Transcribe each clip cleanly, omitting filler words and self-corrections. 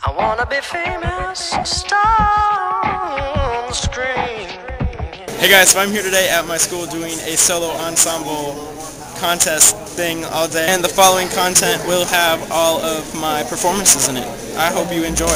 I wanna be famous, star on the screen. Hey guys, so I'm here today at my school doing a solo ensemble contest thing all day, and the following content will have all of my performances in it. I hope you enjoy.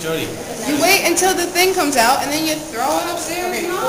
Jody, you wait until the thing comes out and then you throw it upstairs. Okay.